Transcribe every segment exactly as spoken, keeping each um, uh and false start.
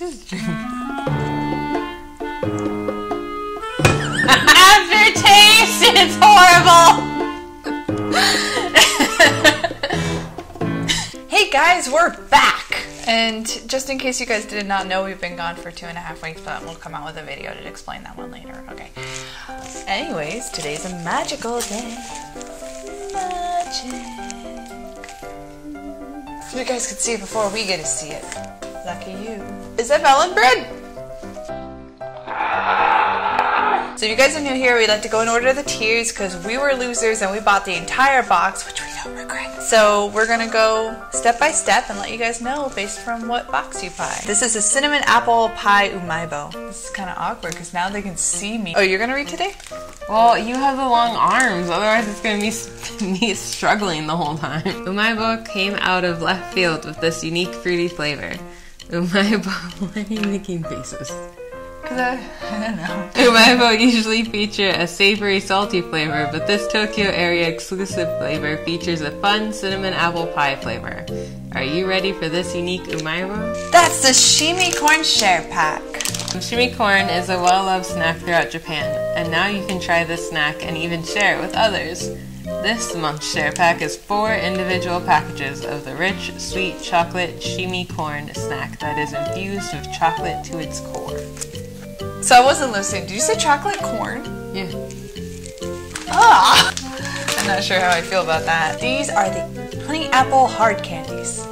This is aftertaste! It's horrible! Hey guys, we're back! And just in case you guys did not know, we've been gone for two and a half weeks, but we'll come out with a video to explain that one later, okay. Anyways, today's a magical day. Magic. So you guys could see it before we get to see it. Lucky you. Is that melon bread? So if you guys are new here, we'd like to go in order the tiers because we were losers and we bought the entire box, which we don't regret. So we're gonna go step by step and let you guys know based from what box you buy. This is a cinnamon apple pie Umaibo. This is kind of awkward because now they can see me. Oh, you're gonna read today? Well, you have the long arms, otherwise it's gonna be me struggling the whole time. Umaibo came out of left field with this unique fruity flavor. Umaibo, why are you making faces? Cause I, I don't know. Umaibo usually feature a savory, salty flavor, but this Tokyo area exclusive flavor features a fun cinnamon apple pie flavor. Are you ready for this unique Umaibo? That's the Shimi Corn Share Pack. Shimi Corn is a well-loved snack throughout Japan, and now you can try this snack and even share it with others. This month's share pack is four individual packages of the rich, sweet chocolate Shimi Corn snack that is infused with chocolate to its core. So I wasn't listening. Did you say chocolate corn? Yeah. Ah! I'm not sure how I feel about that. These are the honey apple hard candies.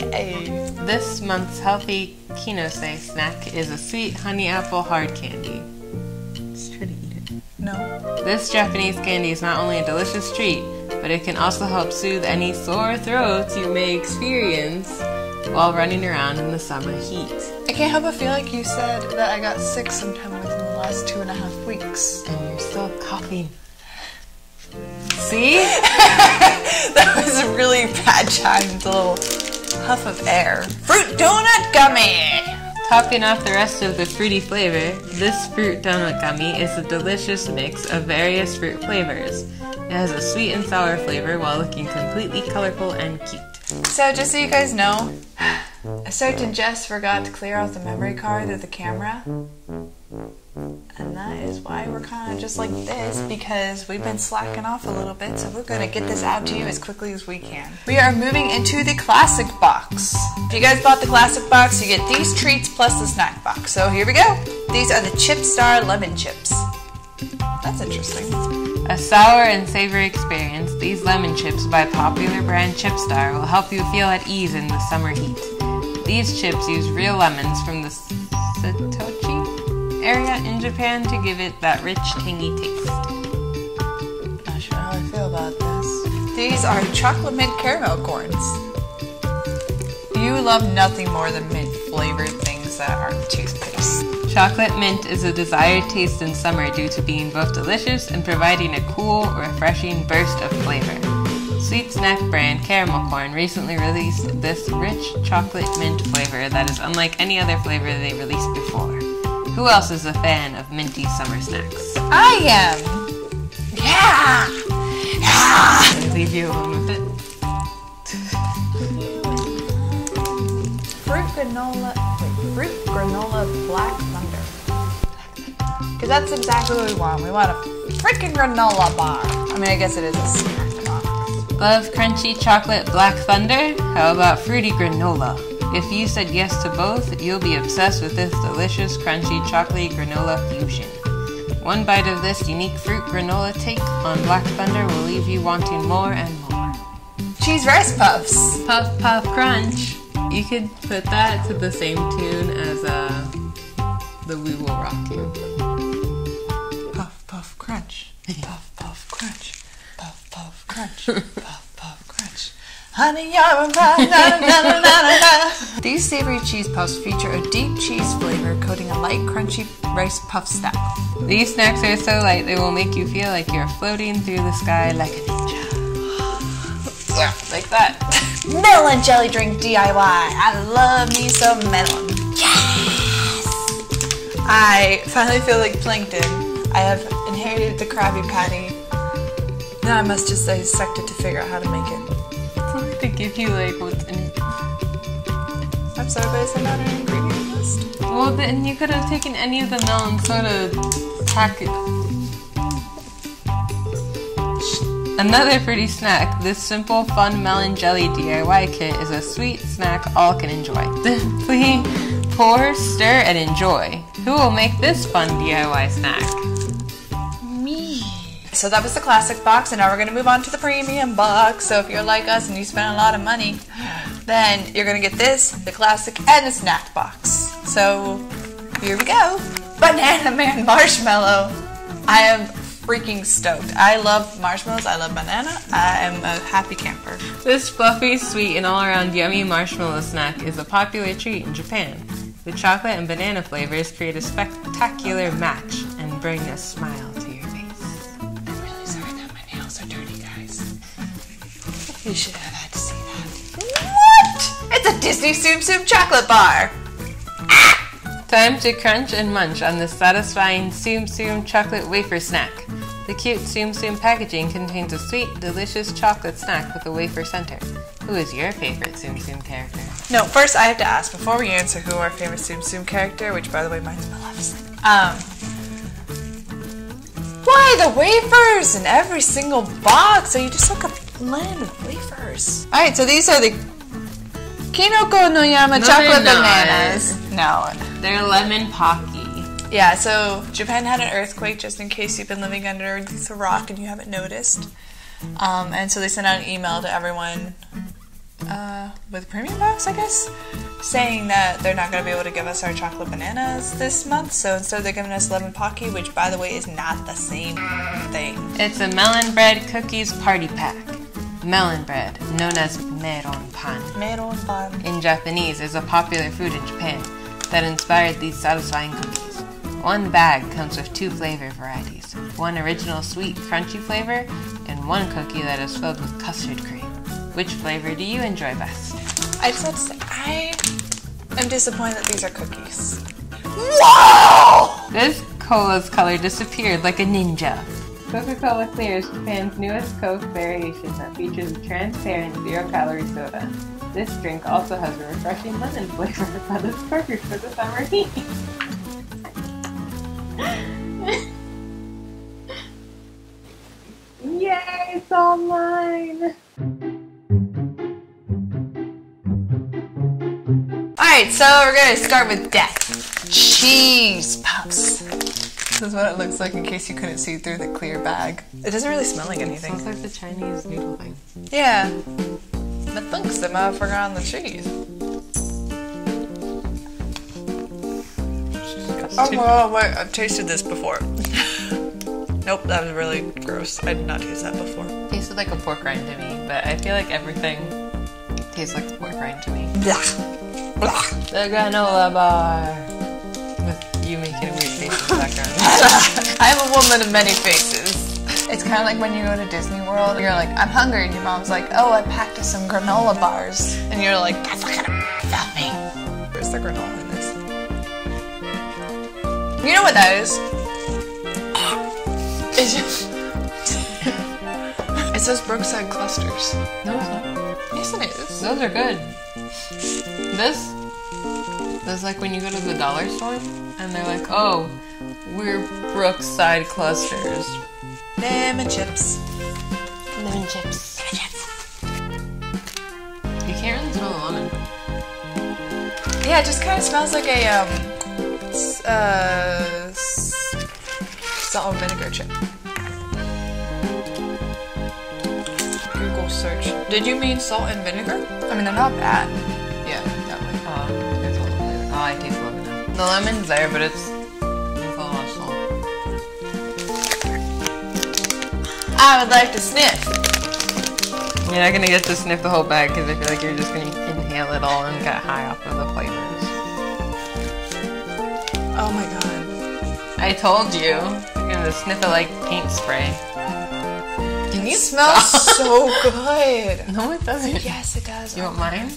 Yay! This month's healthy Kinose snack is a sweet honey apple hard candy. Just try to eat it. No. This Japanese candy is not only a delicious treat, but it can also help soothe any sore throats you may experience while running around in the summer heat. I can't help but feel like you said that I got sick sometime within the last two and a half weeks. And you're still coughing. See? That was a really bad timed little huff of air. Fruit donut gummy! Topping off the rest of the fruity flavor, this fruit donut gummy is a delicious mix of various fruit flavors. It has a sweet and sour flavor while looking completely colorful and cute. So just so you guys know, a certain Jess forgot to clear out the memory card of the camera. And that is why we're kind of just like this, because we've been slacking off a little bit, so we're going to get this out to you as quickly as we can. We are moving into the classic box. If you guys bought the classic box, you get these treats plus the snack box. So here we go. These are the Chipstar lemon chips. That's interesting. A sour and savory experience, these lemon chips by popular brand Chipstar will help you feel at ease in the summer heat. These chips use real lemons from the Satochi area in Japan to give it that rich, tangy taste. Not sure how I feel about this. These are chocolate mint caramel corns. You love nothing more than mint flavored things that aren't toothpaste. Chocolate mint is a desired taste in summer due to being both delicious and providing a cool, refreshing burst of flavor. Sweet snack brand Caramel Corn recently released this rich chocolate mint flavor that is unlike any other flavor they released before. Who else is a fan of minty summer snacks? I am! Yeah! Yeah! I'm gonna leave you alone with it. Fruit granola, wait, fruit granola Black Thunder. Because that's exactly what we want. We want a freaking granola bar. I mean, I guess it is a snack bar. Love crunchy chocolate Black Thunder? How about fruity granola? If you said yes to both, you'll be obsessed with this delicious, crunchy, chocolatey granola fusion. One bite of this unique fruit granola take on Black Thunder will leave you wanting more and more. Cheese rice puffs! Puff puff crunch! You could put that to the same tune as uh, the We Will Rock You. Puff puff crunch. Puff puff crunch. Puff puff crunch. Puff puff crunch. Honey, I'm na na na na na. These savory cheese puffs feature a deep cheese flavor coating a light, crunchy rice puff snack. These snacks are so light they will make you feel like you're floating through the sky like a ninja. Yeah, like that. Melon jelly drink D I Y. I love me some melon. Yes! I finally feel like Plankton. I have inherited the Krabby Patty. Now I must just dissect it to figure out how to make it. To give you like what's in it. I'm sorry, but is that not an ingredient list? Well, then you could have taken any of the melon soda packet. Another fruity snack. This simple, fun melon jelly D I Y kit is a sweet snack all can enjoy. Simply pour, stir, and enjoy. Who will make this fun D I Y snack? Me. So that was the classic box, and now we're going to move on to the premium box. So if you're like us and you spend a lot of money, then you're going to get this, the classic, and the snack box. So here we go. Banana Man Marshmallow. I am freaking stoked. I love marshmallows, I love banana, I am a happy camper. This fluffy, sweet, and all-around yummy marshmallow snack is a popular treat in Japan. The chocolate and banana flavors create a spectacular match and bring a smile to your face. I'm really sorry that my nails are dirty, guys. You should have had to see that. What? It's a Disney Tsum Tsum chocolate bar! Time to crunch and munch on this satisfying Tsum Tsum chocolate wafer snack. The cute Tsum Tsum packaging contains a sweet, delicious chocolate snack with a wafer center. Who is your favorite Tsum Tsum character? No, first I have to ask, before we answer who our favorite Tsum Tsum character, which by the way mine's Maleficent, um, why the wafers in every single box? So you just look like a blend of wafers. Alright, so these are the Kinoko no Yama no, chocolate bananas. No. They're lemon pocky. Yeah, so Japan had an earthquake, just in case you've been living underneath a rock and you haven't noticed. Um, and so they sent out an email to everyone uh, with a premium box, I guess, saying that they're not going to be able to give us our chocolate bananas this month. So instead they're giving us lemon pocky, which by the way is not the same thing. It's a melon bread cookies party pack. Melon bread, known as Meron pan. Meron pan. In Japanese, is a popular food in Japan that inspired these satisfying cookies. One bag comes with two flavor varieties, one original sweet crunchy flavor, and one cookie that is filled with custard cream. Which flavor do you enjoy best? I just have to say, I am disappointed that these are cookies. Wow! This cola's color disappeared like a ninja. Coca-Cola Clear is Japan's newest Coke variation that features a transparent, zero-calorie soda. This drink also has a refreshing lemon flavor that is perfect for the summer heat. Yay, it's all mine! Alright, so we're gonna start with death. Cheese puffs. This is what it looks like in case you couldn't see through the clear bag. It doesn't really smell like anything. It smells like the Chinese noodle thing. Yeah. But thanks the motherfucker on the cheese. Oh, well, wait, I've tasted this before. Nope, that was really gross. I did not taste that before. It tasted like a pork rind to me, but I feel like everything tastes like a pork rind to me. Blah. Blah. The granola bar. You make it a weird face in the background. I'm a woman of many faces. It's kind of like when you go to Disney World, you're like, I'm hungry, and your mom's like, oh, I packed us some granola bars. And you're like, that's not gonna help me. Where's the granola in this? You know what that is? It's just... It says Brookside Clusters. No, it's not. Yes, it is. Those are good. This... That's like when you go to the dollar store and they're like, oh, we're Brookside Clusters. Lemon chips. Lemon chips. Lemon chips. You can't really smell the lemon. Yeah, it just kind of smells like a, um, uh, salt and vinegar chip. Google search. Did you mean salt and vinegar? I mean, they're not bad. Yeah, that way. Um, Oh, I taste lemon. The lemon's there, but it's a lot of salt. I would like to sniff. You're not gonna get to sniff the whole bag because I feel like you're just gonna inhale it all and get high off of the flavors. Oh my god! I told you, you're gonna sniff it like paint spray. And you smell so good. No, it doesn't. Yes, it does. You want mine?